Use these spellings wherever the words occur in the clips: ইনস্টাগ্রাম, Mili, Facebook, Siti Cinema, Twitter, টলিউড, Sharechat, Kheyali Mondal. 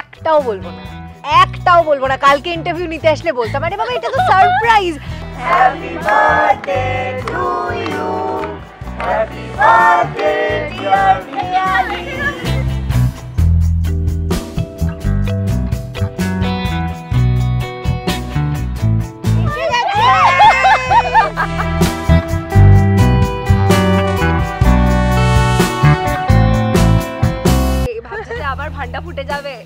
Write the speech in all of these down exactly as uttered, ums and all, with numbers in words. একটাও বলবো না একটাও বলবো না কালকে ইন্টারভিউ নিতে আসলে বলতাম আরে বাবা এটা তো surprise happy birthday to you happy birthday dear Mili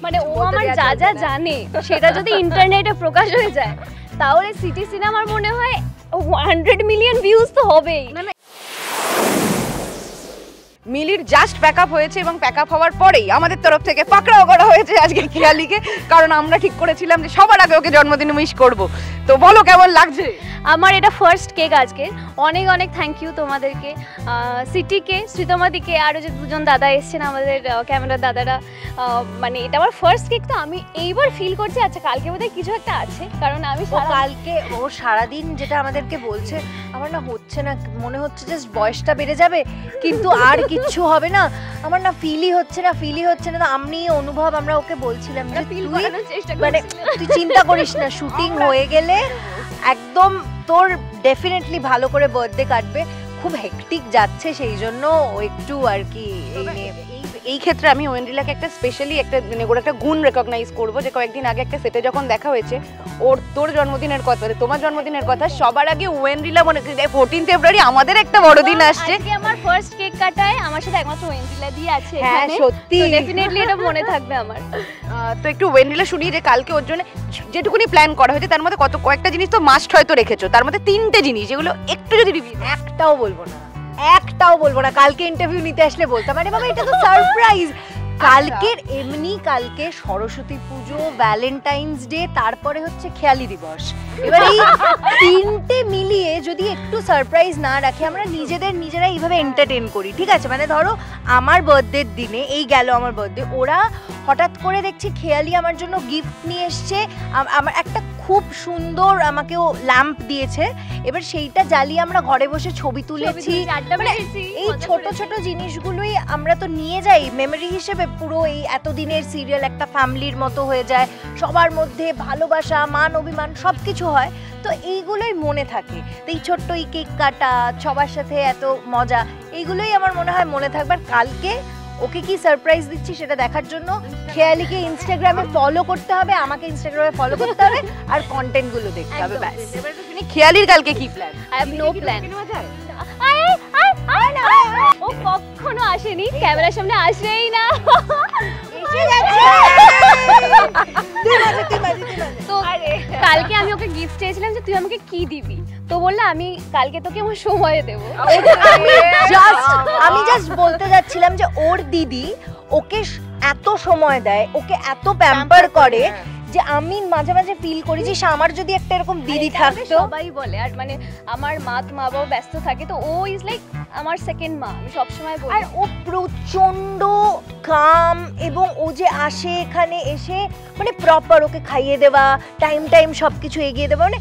মানে ও আমার যা যা জানে সেটা যদি ইন্টারনেটে প্রকাশ হয়ে যায় তাহলে সিটি সিনেমার মনে হয় one hundred মিলিয়ন ভিউজ তো হবেই। মিলির জাস্ট প্যাকআপ হয়েছে এবং প্যাকআপ হওয়ার পরেই আমাদের তরফ থেকে পাকড়াও করা হয়েছে আজকে খেয়ালিকে, কারণ আমরা ঠিক করেছিলাম যে সবার আগে ওকে জন্মদিন উইশ করব। তো বলো কেমন লাগছে? আমার এটা ফার্স্ট কেক আজকে। অনেক অনেক থ্যাংক ইউ তোমাদেরকে, সিটিকে, শ্রীতমাদিকে, আরও যে দুজন দাদা এসেছেন আমাদের ক্যামেরার দাদারা। মানে এটা আমার ফার্স্ট কেক, তো আমি এইবার ফিল করছি আচ্ছা কালকে বোধহয় কিছু একটা আছে, কারণ আমি কালকে ও সারাদিন যেটা আমাদেরকে বলছে আমার না হচ্ছে না, মনে হচ্ছে জাস্ট বয়সটা বেড়ে যাবে কিন্তু আর কিচ্ছু হবে না, আমার না ফিলই হচ্ছে না ফিলই হচ্ছে না। তো আমি অনুভব আমরা ওকে বলছিলাম যে মানে তুই চিন্তা করিস না, শুটিং হয়ে গেলে একদম তোর ডেফিনেটলি ভালো করে বার্থডে কাটবে। খুব হেক্টিক যাচ্ছে সেই জন্য একটু আর কি। এই ক্ষেত্রে আমি ওয়েন্ডিলাকে একটা স্পেশালি একটা মানে ওর একটা গুণ রেকগনাইজ করবো যে কয়েকদিন আগে একটা সেটে যখন দেখা হয়েছে ওর তোর জন্মদিনের কথা মানে তোমার জন্মদিনের কথা সবার আগে ওয়েন্ডিলা মনে করে fourteenth February আমাদের একটা বড়দিন আসছে, আমার ফার্স্ট কেক কাটায় আমার সাথে একমাত্র ওয়েন্ডিলা দিয়ে আছে। হ্যাঁ সত্যি ডেফিনেটলি এটা মনে থাকবে আমার। তো একটু ওয়েন্ডিলা শুনি যে কালকে ওর জন্য যেটুকুনি প্ল্যান করা হয়েছে তার মধ্যে কত কয়েকটা জিনিস তো মাস্ট হয়তো রেখেছো, তার মধ্যে তিনটে জিনিস যেগুলো একটু যদি রিভিউ। একটাও বলবো না একটাও বলবো না কালকে ইন্টারভিউ নিতে আসলে বলতাম আরে বাবা এটা তো সারপ্রাইজ। কালকের এমনি কালকে সরস্বতী পুজো, ভ্যালেন্টাইন্স ডে, তারপরে হচ্ছে খেয়ালি দিবস, এবার এই তিনটে মিলিয়ে যদি একটু সারপ্রাইজ না রাখি আমরা নিজেদের নিজেরা এইভাবে এন্টারটেন করি ঠিক আছে। মানে ধরো আমার বার্থডের দিনে এই গেল আমার বার্থডে, ওরা হঠাৎ করে দেখছি খেয়ালি আমার জন্য গিফট নিয়ে এসছে, আমার একটা খুব সুন্দর আমাকেও ল্যাম্প দিয়েছে, এবার সেইটা জ্বালিয়ে আমরা ঘরে বসে ছবি তুলেছি। এই ছোট ছোট জিনিসগুলোই আমরা তো নিয়ে যাই মেমোরি হিসেবে, পুরো এই এতদিনের সিরিয়াল একটা ফ্যামিলির মতো হয়ে যায়, সবার মধ্যে ভালোবাসা, মান অভিমান সব কিছু হয়, তো এইগুলোই মনে থাকে। তো এই ছোট্ট এই কেক কাটা, সবার সাথে এত মজা, এইগুলোই আমার মনে হয় মনে থাকবে। কালকে ওকে কি সারপ্রাইজ দিচ্ছি সেটা দেখার জন্য খেয়ালিকে ইনস্টাগ্রামে ফলো করতে হবে, আমাকে ইনস্টাগ্রামে ফলো করতে হবে, আর কন্টেন্টগুলো দেখতে হবে ব্যাস। খেয়ালির কালকে কি plan? I have no plan. I I I না ও কখনো আসেনি, ক্যামেরার সামনে আসেই না, এসে যাচ্ছে। তো কালকে আমি ওকে গিফট চেয়েছিলাম যে তুই আমাকে কি দিবি, তো বললো আমি কালকে তোকে আমার সময় দেবো। আমি জাস্ট বলতে যাচ্ছিলাম যে ওর দিদি ওকে এত সময় দেয়, ওকে এত প্যাম্পার করে যে আমি মাঝে মাঝে ফিল করি যে আমার যদি একটা এরকম দিদি থাকতো। সবাই বলে আর মানে আমার মা মা বাবা ব্যস্ত থাকে, তো ও ইজ লাইক আমার সেকেন্ড মা, আমি সবসময় বলি। আর ও প্রচণ্ড কাম এবং ও যে আসে এখানে এসে মানে প্রপার ওকে খাইয়ে দেওয়া, টাইম টাইম সব কিছু এগিয়ে দেওয়া, মানে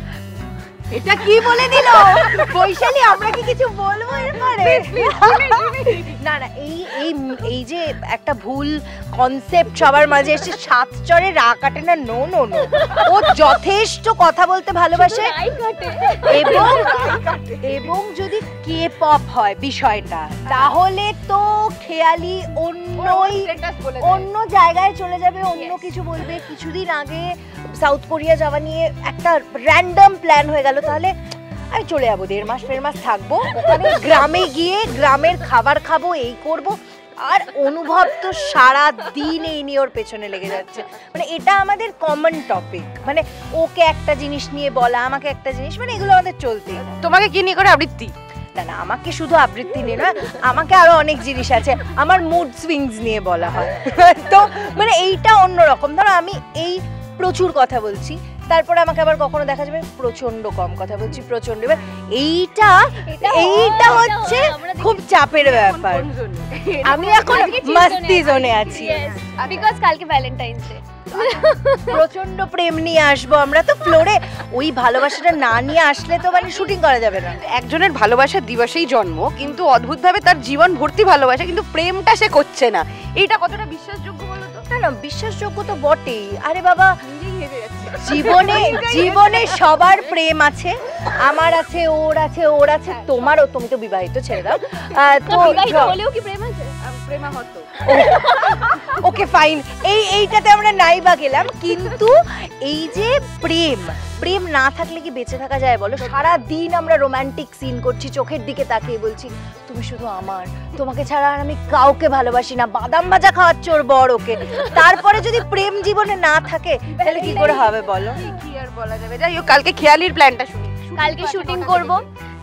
এটা কি বলে দিল বৈশালী, আমরা কি কিছু বলবো এরপরে? না না এই এই এই যে একটা ভুল কনসেপ্ট সবার মাঝে এসে সাত চরে রা কাটে না, নো নো নো, ও যথেষ্ট কথা বলতে ভালোবাসে এবং এবং যদি কে পপ হয় বিষয়টা তাহলে তো খেয়ালি অন্যই অন্য জায়গায় চলে যাবে, অন্য কিছু বলবে। কিছুদিন আগে সাউথ কোরিয়া যাওয়া নিয়ে একটা র্যান্ডম প্ল্যান হয়ে গেল, তাহলে আমি চলে যাবো দেড় মাস দেড় মাস থাকবো, আমি গ্রামে গিয়ে গ্রামের খাবার খাবো, এই করবো। আর অনুভব তো সারা দিন এই নিয়ে ওর পেছনে লেগে যাচ্ছে, মানে এটা আমাদের কমন টপিক, মানে ওকে একটা জিনিস নিয়ে বলা আমাকে একটা জিনিস, মানে এগুলো আমাদের চলতেই। তোমাকে কি নিয়ে করে আবৃত্তি? না না আমাকে শুধু আবৃত্তি নিয়ে না, আমাকে আরো অনেক জিনিস আছে, আমার মুড সুইংস নিয়ে বলা হয়, তো মানে এইটা অন্যরকম। ধরো আমি এই প্রচুর কথা বলছি তারপরে আমাকে আবার কখনো দেখা যাবে প্রচন্ড কম কথা বলছি প্রচন্ড। এবার এইটা এইটা হচ্ছে খুব চাপের ব্যাপার। আমি এখন মস্তি জোনে আছি বিকজ কালকে ভ্যালেন্টাইনস ডে, প্রচন্ড প্রেম নিয়ে আসবো আমরা তো ফ্লোরে। ওই ভালোবাসাটা না নিয়ে আসলে তো মানে শুটিং করা যাবে না। একজনের ভালোবাসার দিবসেই জন্ম, কিন্তু অদ্ভুতভাবে তার জীবন ভর্তি ভালোবাসা, কিন্তু প্রেমটা সে করছে না। এটা কতটা বিশ্বাসযোগ্য বলো তো? না না, বিশ্বাসযোগ্য তো বটেই। আরে বাবা, জীবনে জীবনে সবার প্রেম আছে, আমার আছে, ওর আছে, ওর আছে, তোমারও। তুমি তো বিবাহিত, ছেড়ে দাও। তো বিবাহিত হলেও কি প্রেম আছে? প্রেমা হতো। ওকে ফাইন, এই এইটাতে আমরা নাই বা গেলাম, কিন্তু এই যে প্রেম, প্রেম না থাকলে কি বেঁচে থাকা যায় বলো? সারা দিন আমরা রোমান্টিক সিন করছি, চোখের দিকে তাকিয়ে বলছি তুমি শুধু আমার, তোমাকে ছাড়া আর আমি কাউকে ভালোবাসি না, বাদাম ভাজা খাওয়াচ্ছ ওর বড় ওকে। তারপরে যদি প্রেম জীবনে না থাকে তাহলে কি করে হবে বলো? কি আর বলা যাবে। যাই হোক, কালকে খেয়ালির প্ল্যানটা শুনি। কালকে শুটিং করবো,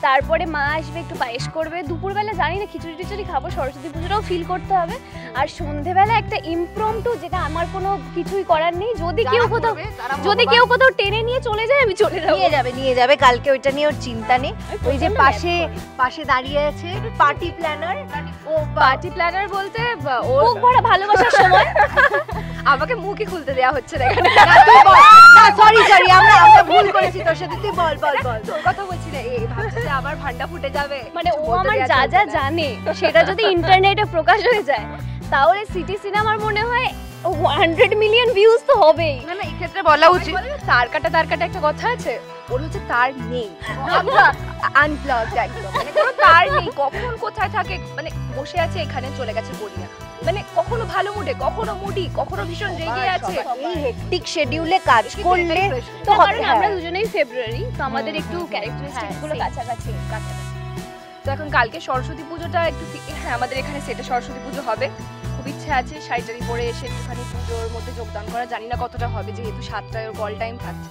তারপরে মা আসবে, একটু পায়েস করবে, দুপুরবেলা জানি না খিচুড়ি টিচুড়ি খাবো, সরস্বতী পুজোটাও ফিল করতে হবে, আর সন্ধ্যেবেলা একটা ইমপ্রম্পটু, যেটা আমার কোনো কিছুই করার নেই। যদি কেউ কোথাও যদি কেউ কোথাও টেনে নিয়ে চলে যায় আমি চলে যাবো। নিয়ে যাবে নিয়ে যাবে কালকে, ওইটা নিয়ে ওর চিন্তা নেই। ওই যে পাশে পাশে দাঁড়িয়ে আছে পার্টি প্ল্যানার, ও পার্টি প্ল্যানার বলতে ওর বড় ভালোবাসার সময় আমাকে মুখই খুলতে দেয়া হচ্ছে না এখানে। না সরি সরি, আমরা আমরা ভুল করেছি তোর সাথে। তুই বল বল বল কথা বলছিস না, এই ভাবছিস আবার ভান্ডা ফুটে যাবে। মানে ও আমার যা যা জানে সেটা যদি ইন্টারনেটে প্রকাশ হয়ে যায় তাহলে সিটি সিনেমার মনে হয় একশো মিলিয়ন ভিউজ তো হবেই। না না, এই ক্ষেত্রে বলা উচিত তার কাটা তার কাটা একটা কথা আছে, ওর হচ্ছে তার নেই, আমরা আনপ্লাগড একদম। মানে কোনো তার নেই, কখন কোথায় থাকে, মানে বসে আছে এখানে চলে গেছে গড়িয়া, মানে কখনো ভালো মুডে, কখনো মুডি, কখনো ভীষণ রেগে আছে। এই হেক্টিক শিডিউলে কাজ করলে তো হবে না। আমরা দুজনেই ফেব্রুয়ারি, তো আমাদের একটু ক্যারেক্টারিস্টিকগুলো কাছাকাছি কাছাকাছি। তো এখন কালকে সরস্বতী পুজোটা একটু, হ্যাঁ আমাদের এখানে সেটা সরস্বতী পুজো হবে, খুব ইচ্ছে আছে শাড়িটারি পরে এসে একটুখানি পুজোর মধ্যে যোগদান করা। জানি না কতটা হবে, যেহেতু সাতটায় ওর কল টাইম থাকছে,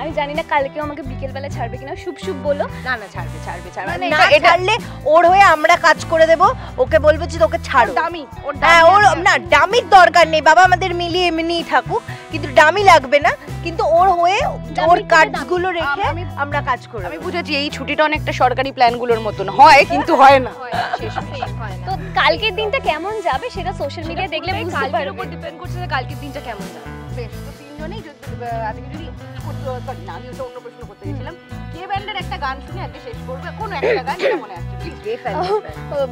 আমি জানি না কালকে আমাকে বিকেল বেলা ছাড়বে কিনা। শুভ শুভ বলো। না না, ছাড়বে ছাড়বে ছাড়বে না, এটা ছাড়লে ওর হয়ে আমরা কাজ করে দেব। ওকে বলবো যে তোকে ছাড়ো, ডামি। হ্যাঁ ওর না, ডামির দরকার নেই বাবা, আমাদের মিলি এমনিই থাকুক, কিন্তু ডামি লাগবে না। কিন্তু ওর হয়ে ওর কাজগুলো রেখে আমরা কাজ করব। আমি বুঝেছি এই ছুটিটা অনেকটা সরকারি প্ল্যানগুলোর মতন হয়, কিন্তু হয় না। তো কালকের দিনটা কেমন যাবে সেটা সোশ্যাল মিডিয়া দেখলে বুঝতে পারবে। ওপর ডিপেন্ড করছে যে কালকের দিনটা কেমন যাবে। বেশ, তো তিনজনেই আজকে যদি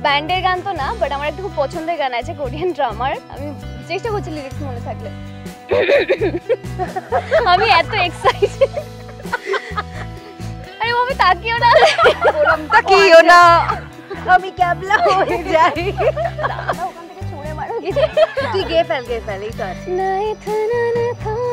ব্যান্ডের গান তো না, বাট আমার একটা খুব পছন্দের গান আছে কোরিয়ান ড্রামার। আমি চেষ্টা করছি লিরিক্স মনে থাকলে। আমি এত এক্সাইটেড। আরে আমি তাকিও না তাকিও না আমি ক্যাবলা হয়ে যাই। ওখান থেকে ছুঁড়ে মারো। তুই গিয়ে ফেল গিয়ে ফেল এই কাজ না এটা না না থামো।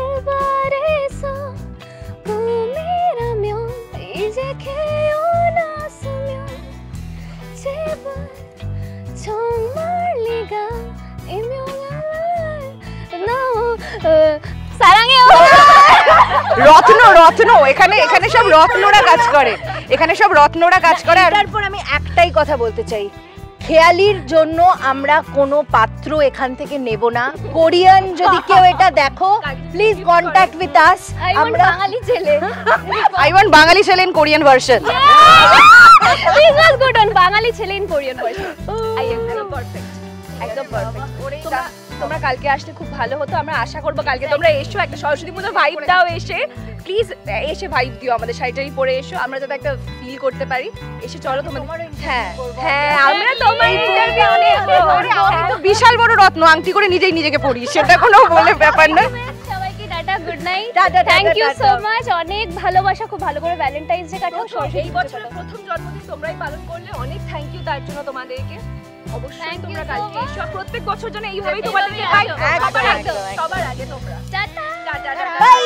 바래서 꿈이라면 이제 깨어났으면 제발 정말 네가 임명을 나오 সারাঙ্গে রত্ন রত্ন এখানে এখানে সব রত্নরা কাজ করে, এখানে সব রত্নরা কাজ করে। আর তারপর আমি একটাই কথা বলতে চাই, খেয়ালির জন্য আমরা কোনো পাত্র এখান থেকে নেব না। কোরিয়ান যদি কেউ এটা দেখো প্লিজ কন্ট্যাক্ট উইথ আস। আমরা বাঙালি ছেলে, আই ওয়ান্ট বাঙালি ছেলে in Korean version. This was good on বাঙালি ছেলে in Korean version. I am perfect, একদম পারফেক্ট। ওরেটা তোমরা কালকে আসলে খুব ভালো হতো। আমরা আশা করবো কালকে তোমরা এসো, একটা সরস্বতী পুজো ভাইব দাও এসে, প্লিজ এসে ভাইব দিও আমাদের, শাড়িটাই পরে এসো, আমরা যাতে একটা ফিল করতে পারি। এসে চলো তোমাদের, হ্যাঁ হ্যাঁ আমরা তোমার ইন্টারভিউ অনেক বিশাল বড় রত্ন আংটি করে নিজেই নিজেকে পড়ি, সেটা কোনো বলে ব্যাপার না। সবাইকে tata, good night, thank you so much, অনেক ভালোবাসা, খুব ভালো করে ভ্যালেন্টাইন্স ডে কাটাও। এই বছরের প্রথম জন্মদিন তোমরাই পালন করলে, অনেক থ্যাংক ইউ তার জন্য তোমাদেরকে। অবশ্যই তোমরা কালকে এসো, প্রত্যেক বছর যেন এইভাবেই তোমাদেরকে ভাই সবার আগে সবার আগে তোমরা টাটা টাটা বাই।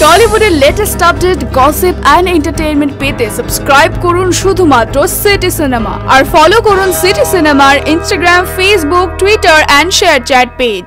টলিউডের latest update, gossip and entertainment পেতে সাবস্ক্রাইব করুন শুধুমাত্র সিটি সিনেমা, আর ফলো করুন সিটি সিনেমার ইনস্টাগ্রাম, Facebook, Twitter and ShareChat page.